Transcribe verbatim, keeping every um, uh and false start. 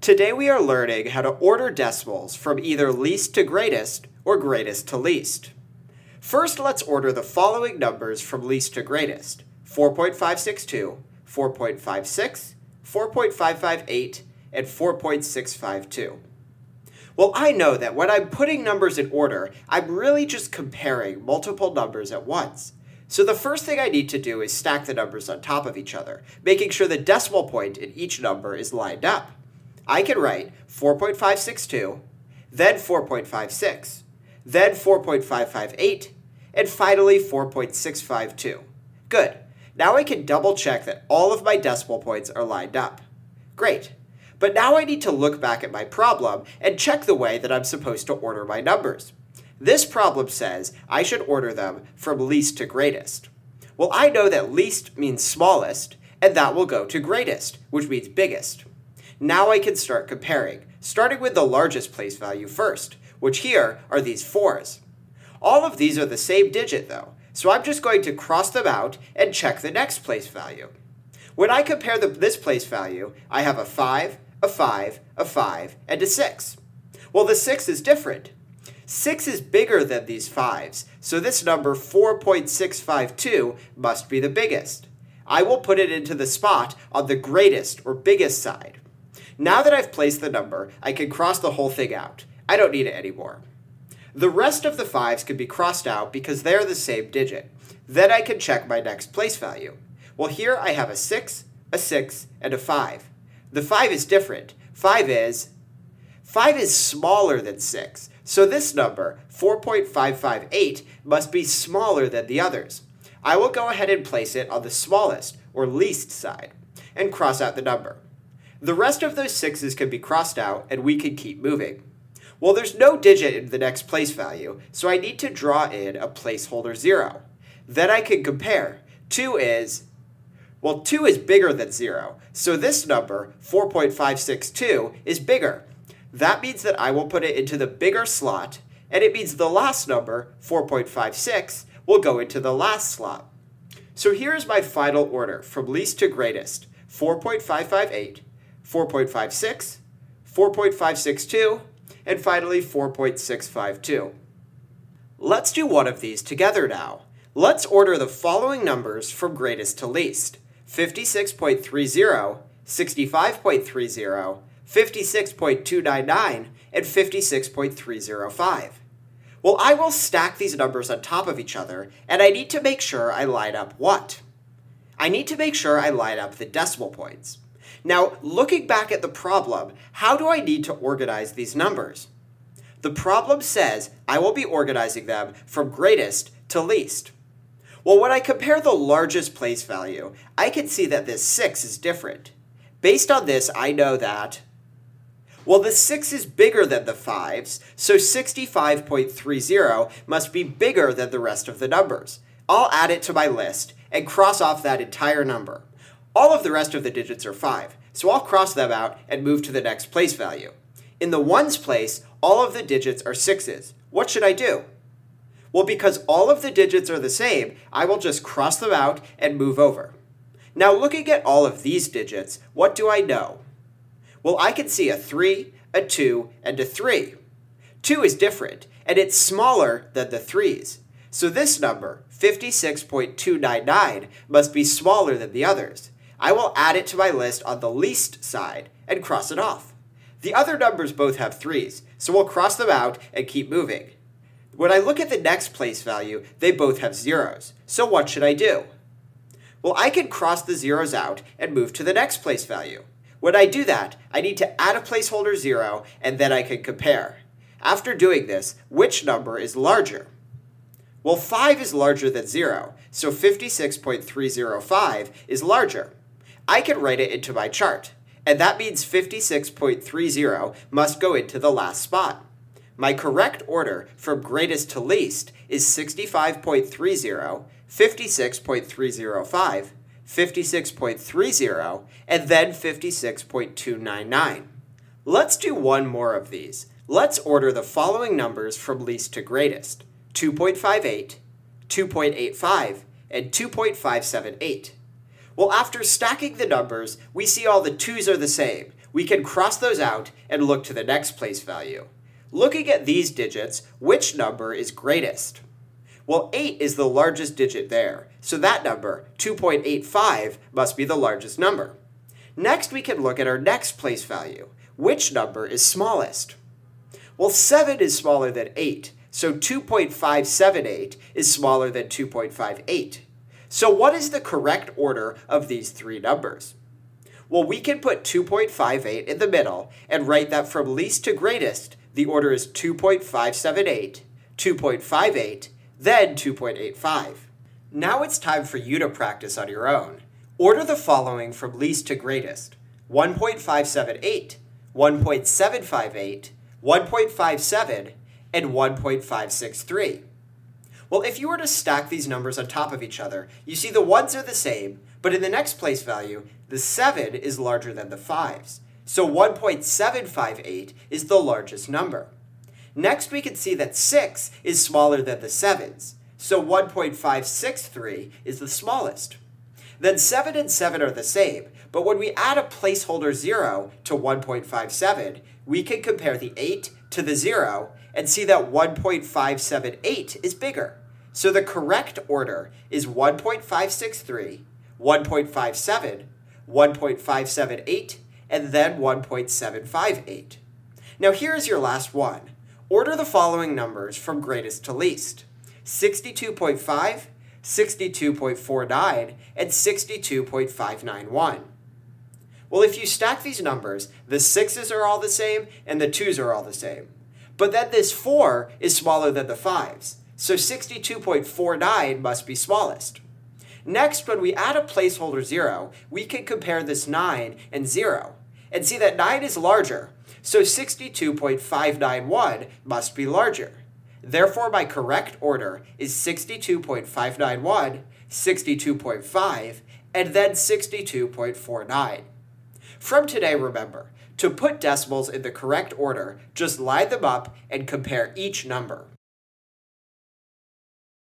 Today we are learning how to order decimals from either least to greatest or greatest to least. First, let's order the following numbers from least to greatest: four point five six two, four point five six, four point five five eight, and four point six five two. Well, I know that when I'm putting numbers in order, I'm really just comparing multiple numbers at once. So the first thing I need to do is stack the numbers on top of each other, making sure the decimal point in each number is lined up. I can write four point five six two, then four point five six, then four point five five eight, and finally four point six five two. Good. Now I can double check that all of my decimal points are lined up. Great. But now I need to look back at my problem and check the way that I'm supposed to order my numbers. This problem says I should order them from least to greatest. Well, I know that least means smallest, and that will go to greatest, which means biggest. Now I can start comparing, starting with the largest place value first, which here are these fours. All of these are the same digit though, so I'm just going to cross them out and check the next place value. When I compare the, this place value, I have a five, a five, a five, and a six. Well, the six is different. six is bigger than these fives, so this number four point six five two must be the biggest. I will put it into the spot on the greatest or biggest side. Now that I've placed the number, I can cross the whole thing out. I don't need it anymore. The rest of the fives can be crossed out because they're the same digit. Then I can check my next place value. Well, here I have a six, a six, and a five. The five is different. five is five is smaller than six. So this number, four point five five eight, must be smaller than the others. I will go ahead and place it on the smallest, or least side, and cross out the number. The rest of those sixes can be crossed out, and we can keep moving. Well, there's no digit in the next place value, so I need to draw in a placeholder zero. Then I can compare. two is, well, two is bigger than zero, so this number, four point five six two, is bigger. That means that I will put it into the bigger slot, and it means the last number, four point five six, will go into the last slot. So here is my final order from least to greatest: four point five five eight, four point five six, four point five six two, and finally four point six five two. Let's do one of these together now. Let's order the following numbers from greatest to least: fifty-six point three zero, sixty-five point three zero, fifty-six point two nine nine, and fifty-six point three zero five. Well, I will stack these numbers on top of each other, and I need to make sure I line up what? I need to make sure I line up the decimal points. Now, looking back at the problem, how do I need to organize these numbers? The problem says I will be organizing them from greatest to least. Well, when I compare the largest place value, I can see that this six is different. Based on this, I know that, well, the six is bigger than the fives, so sixty-five point three zero must be bigger than the rest of the numbers. I'll add it to my list and cross off that entire number. All of the rest of the digits are five, so I'll cross them out and move to the next place value. In the ones place, all of the digits are sixes. What should I do? Well, because all of the digits are the same, I will just cross them out and move over. Now, looking at all of these digits, what do I know? Well, I can see a three, a two, and a three. two is different, and it's smaller than the threes. So this number, fifty-six point two nine nine, must be smaller than the others. I will add it to my list on the least side and cross it off. The other numbers both have threes, so we'll cross them out and keep moving. When I look at the next place value, they both have zeros. So what should I do? Well, I can cross the zeros out and move to the next place value. When I do that, I need to add a placeholder zero, and then I can compare. After doing this, which number is larger? Well, five is larger than zero, so fifty-six point three zero five is larger. I can write it into my chart, and that means fifty-six point three zero must go into the last spot. My correct order from greatest to least is sixty-five point three zero, fifty-six point three zero five, fifty-six point three zero, and then fifty-six point two nine nine. Let's do one more of these. Let's order the following numbers from least to greatest: two point five eight, two point eight five, and two point five seven eight. Well, after stacking the numbers, we see all the twos are the same. We can cross those out and look to the next place value. Looking at these digits, which number is greatest? Well, eight is the largest digit there, so that number, two point eight five, must be the largest number. Next, we can look at our next place value. Which number is smallest? Well, seven is smaller than eight, so two point five seven eight is smaller than two point five eight. So what is the correct order of these three numbers? Well, we can put two point five eight in the middle and write that from least to greatest, the order is two point five seven eight, two point five eight, then two point eight five. Now it's time for you to practice on your own. Order the following from least to greatest: one point five seven eight, one point seven five eight, one point five seven, and one point five six three. Well, if you were to stack these numbers on top of each other, you see the ones are the same, but in the next place value, the seven is larger than the fives. So one point seven five eight is the largest number. Next, we can see that six is smaller than the sevens, so one point five six three is the smallest. Then seven and seven are the same, but when we add a placeholder zero to one point five seven, we can compare the eight to the zero and see that one point five seven eight is bigger. So the correct order is one point five six three, one point five seven, one point five seven eight, and then one point seven five eight. Now here is your last one. Order the following numbers from greatest to least: sixty-two point five, sixty-two point four nine, and sixty-two point five nine one. Well, if you stack these numbers, the sixes are all the same and the twos are all the same. But then this four is smaller than the fives, so sixty-two point four nine must be smallest. Next, when we add a placeholder zero, we can compare this nine and zero, and see that nine is larger, so sixty-two point five nine one must be larger. Therefore, my correct order is sixty-two point five nine one, sixty-two point five, and then sixty-two point four nine. From today, remember, to put decimals in the correct order, just line them up and compare each number.